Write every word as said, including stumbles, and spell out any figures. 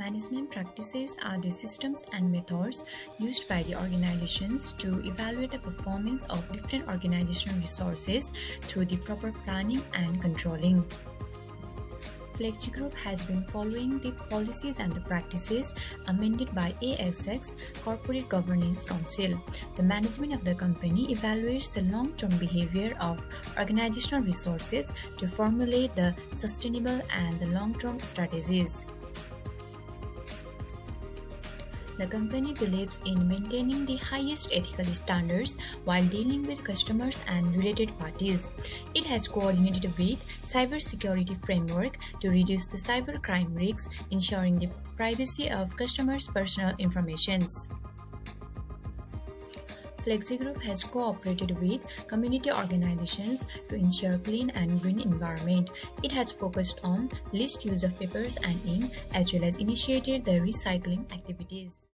Management practices are the systems and methods used by the organizations to evaluate the performance of different organizational resources through the proper planning and controlling. FlexiGroup has been following the policies and the practices amended by A S X Corporate Governance Council. The management of the company evaluates the long-term behavior of organizational resources to formulate the sustainable and the long-term strategies. The company believes in maintaining the highest ethical standards while dealing with customers and related parties. It has coordinated with cybersecurity framework to reduce the cybercrime risks, ensuring the privacy of customers' personal information. FlexiGroup has cooperated with community organizations to ensure clean and green environment. It has focused on least use of papers and ink, as well as initiated the recycling activities.